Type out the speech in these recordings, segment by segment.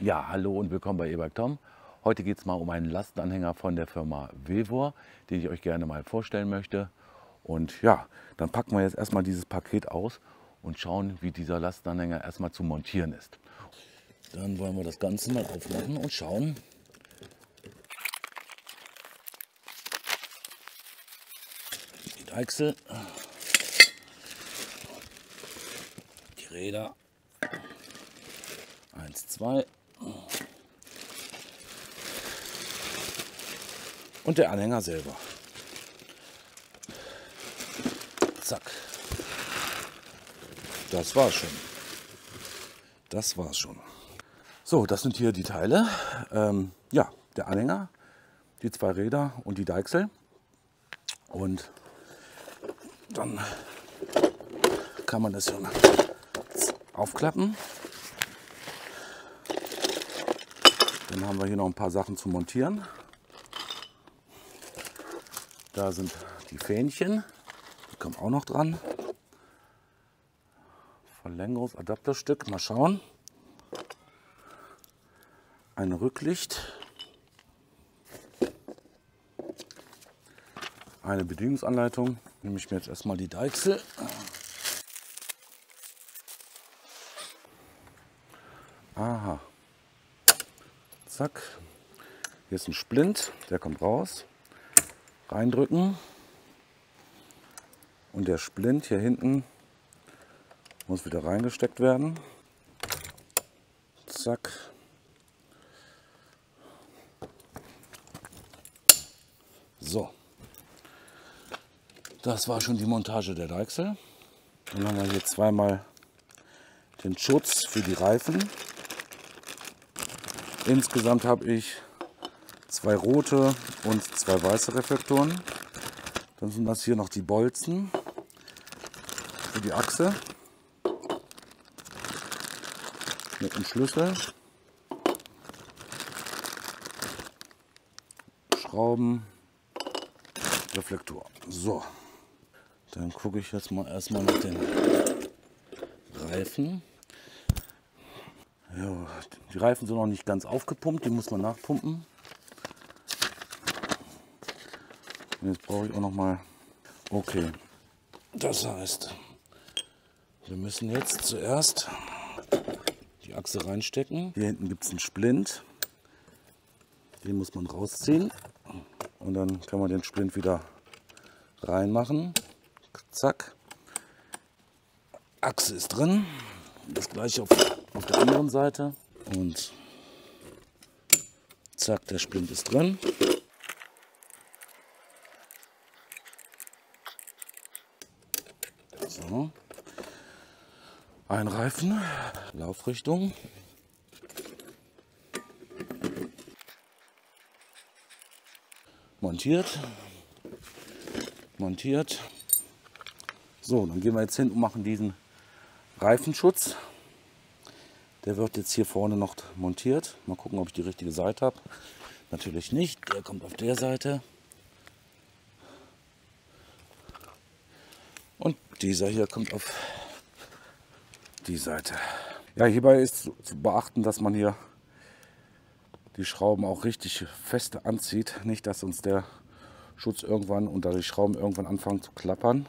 Ja, hallo und willkommen bei E-Bike Tom. Heute geht es mal um einen Lastenanhänger von der Firma VEVOR, den ich euch gerne mal vorstellen möchte. Und ja, dann packen wir jetzt erstmal dieses Paket aus und schauen, wie dieser Lastenanhänger erstmal zu montieren ist. Dann wollen wir das Ganze mal aufmachen und schauen. Die Achse, die Räder, 1, 2. Und der Anhänger selber. Zack. Das war's schon. Das war's schon. So, das sind hier die Teile. Ja, der Anhänger, die zwei Räder und die Deichsel. Und dann kann man das schon aufklappen. Dann haben wir hier noch ein paar Sachen zu montieren. Da sind die Fähnchen, die kommen auch noch dran. Verlängerungsadapterstück, mal schauen. Ein Rücklicht. Eine Bedienungsanleitung. Nehme ich mir jetzt erstmal die Deichsel. Aha. Zack. Hier ist ein Splint, der kommt raus. Reindrücken und der Splint hier hinten muss wieder reingesteckt werden. Zack. So, das war schon die Montage der Deichsel. Dann haben wir hier zweimal den Schutz für die Reifen. Insgesamt habe ich zwei rote und zwei weiße Reflektoren. Dann sind das hier noch die Bolzen für die Achse mit dem Schlüssel, Schrauben, Reflektor. So, dann gucke ich jetzt mal erstmal nach den Reifen. Ja, die Reifen sind noch nicht ganz aufgepumpt, die muss man nachpumpen. Und jetzt brauche ich auch noch mal, okay, das heißt, wir müssen jetzt zuerst die Achse reinstecken. Hier hinten gibt es einen Splint, den muss man rausziehen und dann kann man den Splint wieder reinmachen. Zack, Achse ist drin, das gleiche auf der anderen Seite und zack, der Splint ist drin. So. Ein Reifen, Laufrichtung. Montiert. Montiert. So, dann gehen wir jetzt hin und machen diesen Reifenschutz. Der wird jetzt hier vorne noch montiert. Mal gucken, ob ich die richtige Seite habe. Natürlich nicht. Der kommt auf der Seite. Und dieser hier kommt auf die Seite. Ja, hierbei ist zu beachten, dass man hier die Schrauben auch richtig fest anzieht. Nicht, dass uns der Schutz irgendwann und da die Schrauben irgendwann anfangen zu klappern.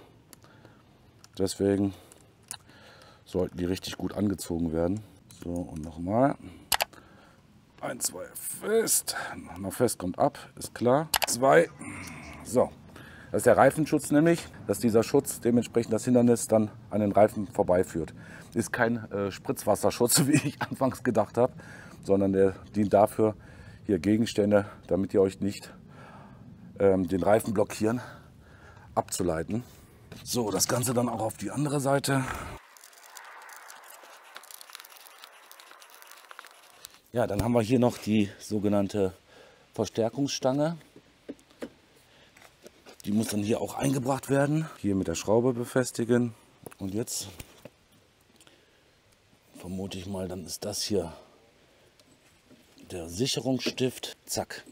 Deswegen sollten die richtig gut angezogen werden. So, und nochmal. 1, 2, fest. Nochmal fest, kommt ab, ist klar. 2, so. Das ist der Reifenschutz nämlich, dass dieser Schutz dementsprechend das Hindernis dann an den Reifen vorbeiführt. Ist kein Spritzwasserschutz, wie ich anfangs gedacht habe, sondern der dient dafür, hier Gegenstände, damit ihr euch nicht den Reifen blockieren, abzuleiten. So, das Ganze dann auch auf die andere Seite. Ja, dann haben wir hier noch die sogenannte Verstärkungsstange. Die muss dann hier auch eingebracht werden. Hier mit der Schraube befestigen. Und jetzt vermute ich mal, dann ist das hier der Sicherungsstift. Zack.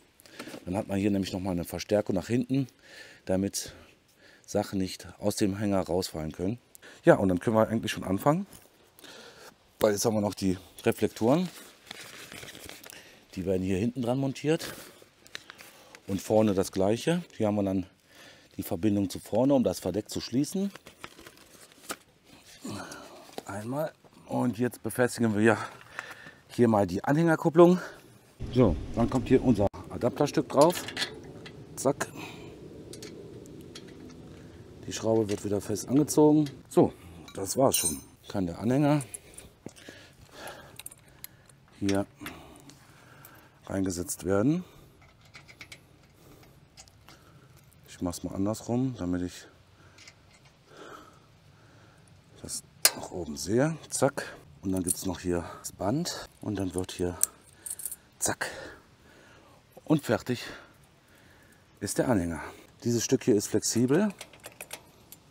Dann hat man hier nämlich nochmal eine Verstärkung nach hinten, damit Sachen nicht aus dem Hänger rausfallen können. Ja, und dann können wir eigentlich schon anfangen. Weil jetzt haben wir noch die Reflektoren. Die werden hier hinten dran montiert und vorne das gleiche. Hier haben wir dann die Verbindung zu vorne, um das Verdeck zu schließen. Einmal, und jetzt befestigen wir hier mal die Anhängerkupplung. So, dann kommt hier unser Adapterstück drauf. Zack. Die Schraube wird wieder fest angezogen. So, das war's schon. Kann der Anhänger hier reingesetzt werden. Ich mache es mal andersrum, damit ich das nach oben sehe. Zack. Und dann gibt es noch hier das Band. Und dann wird hier zack. Und fertig ist der Anhänger. Dieses Stück hier ist flexibel.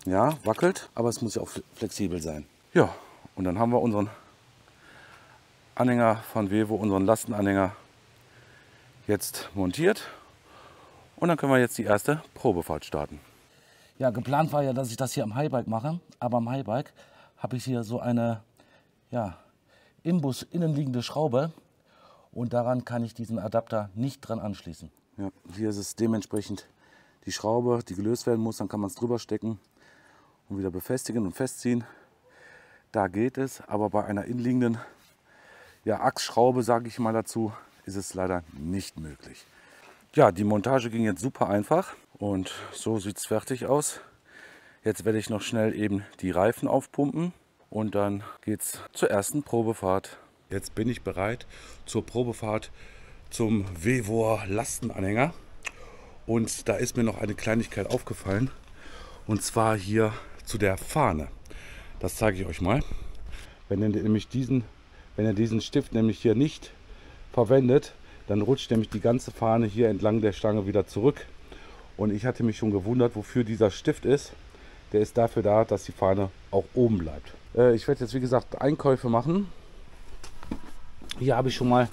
Ja, wackelt, aber es muss ja auch flexibel sein. Ja, und dann haben wir unseren Anhänger von VEVOR, unseren Lastenanhänger, jetzt montiert. Und dann können wir jetzt die erste Probefahrt starten. Ja, geplant war ja, dass ich das hier am Haibike mache. Aber am Haibike habe ich hier so eine, ja, im Bus innen liegende Schraube. Und daran kann ich diesen Adapter nicht dran anschließen. Ja, hier ist es dementsprechend die Schraube, die gelöst werden muss. Dann kann man es drüber stecken und wieder befestigen und festziehen. Da geht es, aber bei einer innenliegenden, ja, Achsschraube, sage ich mal dazu, ist es leider nicht möglich. Ja, die Montage ging jetzt super einfach und so sieht es fertig aus. Jetzt werde ich noch schnell eben die Reifen aufpumpen und dann geht es zur ersten Probefahrt. Jetzt bin ich bereit zur Probefahrt zum VEVOR Lastenanhänger und da ist mir noch eine Kleinigkeit aufgefallen. Und zwar hier zu der Fahne. Das zeige ich euch mal. Wenn ihr diesen Stift nämlich hier nicht verwendet, dann rutscht nämlich die ganze Fahne hier entlang der Stange wieder zurück. Und ich hatte mich schon gewundert, wofür dieser Stift ist. Der ist dafür da, dass die Fahne auch oben bleibt. Ich werde jetzt, wie gesagt, Einkäufe machen. Hier habe ich schon mal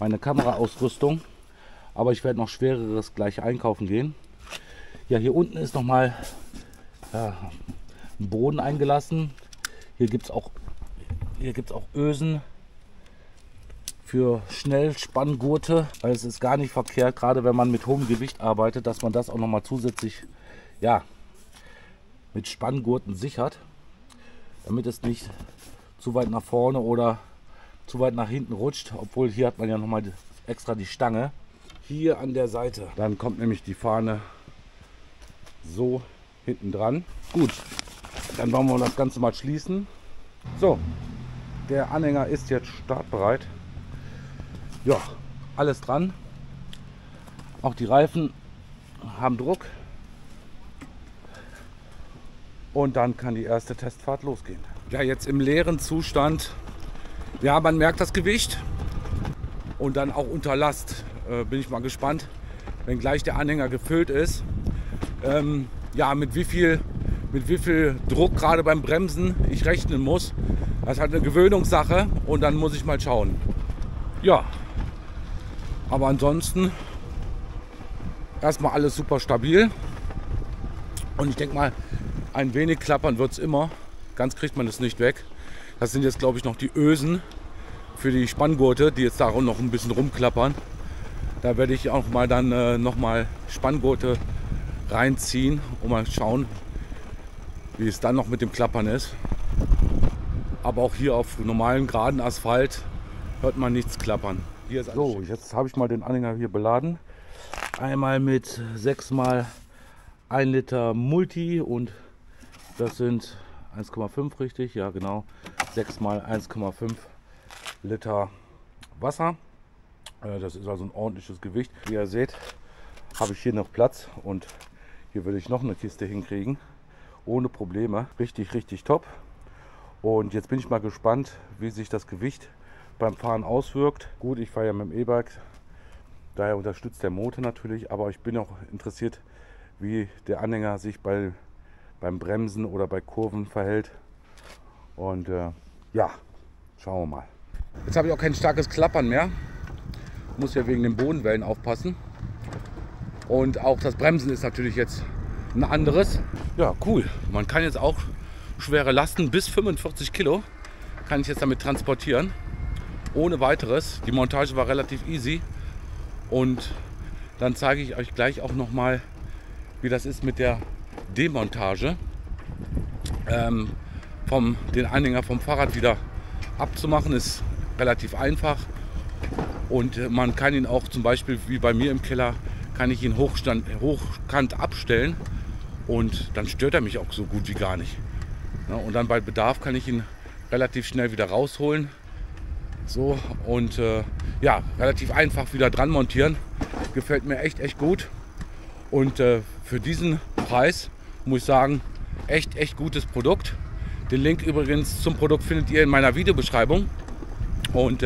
meine Kameraausrüstung. Aber ich werde noch schwereres gleich einkaufen gehen. Ja, hier unten ist nochmal Boden eingelassen. Hier gibt es auch Ösen für Schnellspanngurte, weil es ist gar nicht verkehrt, gerade wenn man mit hohem Gewicht arbeitet, dass man das auch nochmal zusätzlich, ja, mit Spanngurten sichert, damit es nicht zu weit nach vorne oder zu weit nach hinten rutscht, obwohl hier hat man ja nochmal extra die Stange. Hier an der Seite, dann kommt nämlich die Fahne so hinten dran. Gut, dann wollen wir das Ganze mal schließen. So, der Anhänger ist jetzt startbereit. Ja, alles dran. Auch die Reifen haben Druck. Und dann kann die erste Testfahrt losgehen. Ja, jetzt im leeren Zustand. Ja, man merkt das Gewicht. Und dann auch unter Last. Bin ich mal gespannt, wenn gleich der Anhänger gefüllt ist. Ja, mit wie viel Druck gerade beim Bremsen ich rechnen muss. Das ist halt eine Gewöhnungssache und dann muss ich mal schauen. Ja, aber ansonsten erstmal alles super stabil. Und ich denke mal, ein wenig klappern wird es immer. Ganz kriegt man es nicht weg. Das sind jetzt, glaube ich, noch die Ösen für die Spanngurte, die jetzt darum noch ein bisschen rumklappern. Da werde ich auch mal dann nochmal Spanngurte reinziehen und mal schauen, wie es dann noch mit dem Klappern ist. Aber auch hier auf normalen geraden Asphalt hört man nichts klappern. Hier ist so, jetzt habe ich mal den Anhänger hier beladen. Einmal mit 6x1 Liter Multi und das sind 1,5, richtig? Ja, genau. 6x1,5 Liter Wasser. Das ist also ein ordentliches Gewicht. Wie ihr seht, habe ich hier noch Platz und hier würde ich noch eine Kiste hinkriegen. Ohne Probleme. Richtig, richtig top. Und jetzt bin ich mal gespannt, wie sich das Gewicht beim Fahren auswirkt. Gut, ich fahre ja mit dem E-Bike, daher unterstützt der Motor natürlich. Aber ich bin auch interessiert, wie der Anhänger sich beim Bremsen oder bei Kurven verhält. Und ja, schauen wir mal. Jetzt habe ich auch kein starkes Klappern mehr. Muss ja wegen den Bodenwellen aufpassen. Und auch das Bremsen ist natürlich jetzt ein anderes. Ja, cool. Man kann jetzt auch schwere Lasten bis 45 Kilo kann ich jetzt damit transportieren. ohne weiteres. Die Montage war relativ easy und dann zeige ich euch gleich auch nochmal, wie das ist mit der Demontage, den Anhänger vom Fahrrad wieder abzumachen. Ist relativ einfach und man kann ihn auch zum Beispiel, wie bei mir im Keller, kann ich ihn hochkant abstellen und dann stört er mich auch so gut wie gar nicht. Ja, und dann bei Bedarf kann ich ihn relativ schnell wieder rausholen. So, und ja, relativ einfach wieder dran montieren. Gefällt mir echt gut. Und für diesen Preis muss ich sagen, echt gutes Produkt. Den Link übrigens zum Produkt findet ihr in meiner Videobeschreibung. Und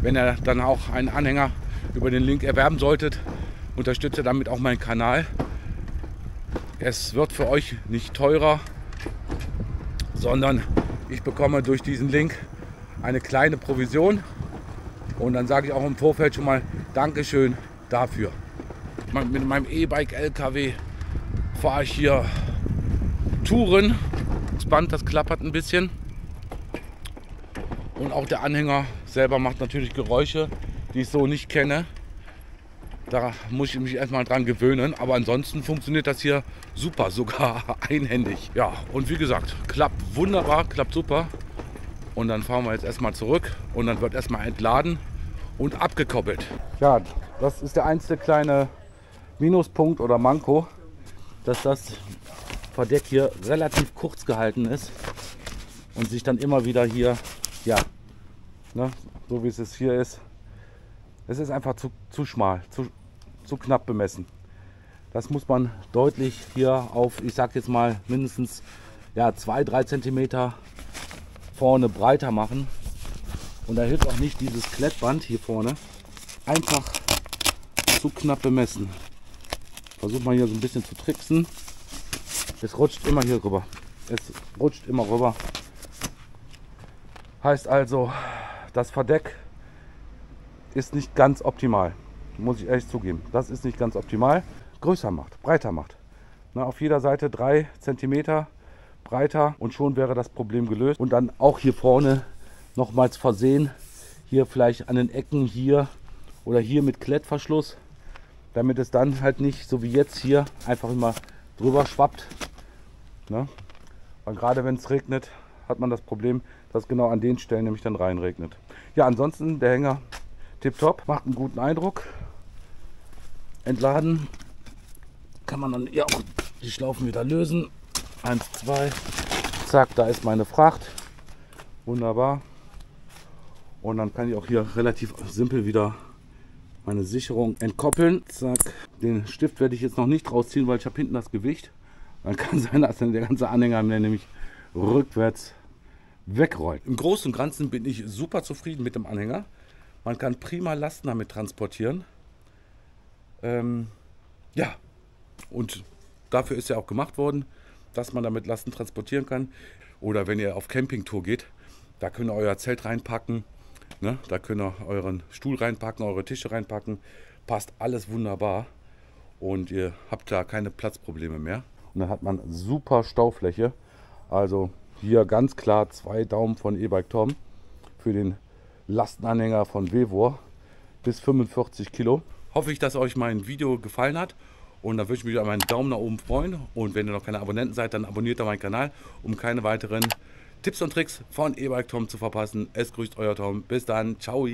wenn ihr dann auch einen Anhänger über den Link erwerben solltet, unterstützt ihr damit auch meinen Kanal. Es wird für euch nicht teurer, sondern ich bekomme durch diesen Link eine kleine Provision und dann sage ich auch im Vorfeld schon mal Dankeschön dafür. Mit meinem E-Bike LKW fahre ich hier Touren. Das Band, das klappert ein bisschen und auch der Anhänger selber macht natürlich Geräusche, die ich so nicht kenne. Da muss ich mich erstmal dran gewöhnen, aber ansonsten funktioniert das hier super, sogar einhändig. Ja, und wie gesagt, klappt wunderbar, klappt super. Und dann fahren wir jetzt erstmal zurück und dann wird erstmal entladen und abgekoppelt. Ja, das ist der einzige kleine Minuspunkt oder Manko, dass das Verdeck hier relativ kurz gehalten ist und sich dann immer wieder hier, ja, ne, so wie es jetzt hier ist, es ist einfach zu schmal, zu knapp bemessen. Das muss man deutlich hier auf, ich sag jetzt mal, mindestens ja, 2-3 cm vorne breiter machen. Und da hilft auch nicht dieses Klettband hier vorne. Einfach zu knapp bemessen. Versucht man hier so ein bisschen zu tricksen. Es rutscht immer hier rüber. Heißt also, das Verdeck ist nicht ganz optimal, muss ich ehrlich zugeben. Das ist nicht ganz optimal. Größer macht, breiter macht. Na, auf jeder Seite 3 cm breiter und schon wäre das Problem gelöst. Und dann auch hier vorne nochmals versehen, hier vielleicht an den Ecken hier oder hier mit Klettverschluss, damit es dann halt nicht so wie jetzt hier einfach immer drüber schwappt. Ne? Weil gerade wenn es regnet, hat man das Problem, dass genau an den Stellen nämlich dann reinregnet. Ja, ansonsten der Hänger tipptopp, macht einen guten Eindruck. Entladen kann man dann ja auch die Schlaufen wieder lösen. 1, 2, zack, da ist meine Fracht. Wunderbar. Und dann kann ich auch hier relativ simpel wieder meine Sicherung entkoppeln. Zack, den Stift werde ich jetzt noch nicht rausziehen, weil ich habe hinten das Gewicht. Dann kann sein, dass dann der ganze Anhänger nämlich rückwärts wegrollt. Im Großen und Ganzen bin ich super zufrieden mit dem Anhänger. Man kann prima Lasten damit transportieren. Ja, und dafür ist ja auch gemacht worden, dass man damit Lasten transportieren kann. Oder wenn ihr auf Campingtour geht, da könnt ihr euer Zelt reinpacken, ne? Da könnt ihr euren Stuhl reinpacken, eure Tische reinpacken. Passt alles wunderbar und ihr habt da keine Platzprobleme mehr. Und dann hat man super Staufläche. Also hier ganz klar 2 Daumen von E-Bike Tom für den Lastenanhänger von VEVOR bis 45 Kilo. Hoffe ich, dass euch mein Video gefallen hat und dann würde ich mich über einen Daumen nach oben freuen. Und wenn ihr noch keine Abonnenten seid, dann abonniert meinen Kanal, um keine weiteren Tipps und Tricks von E-Bike Tom zu verpassen. Es grüßt euer Tom. Bis dann. Ciao.